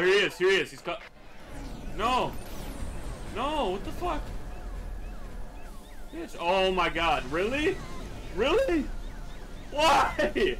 Oh, here he is. Here he is. He's got... No. No. What the fuck? Bitch. Oh, my God. Really? Really? Why?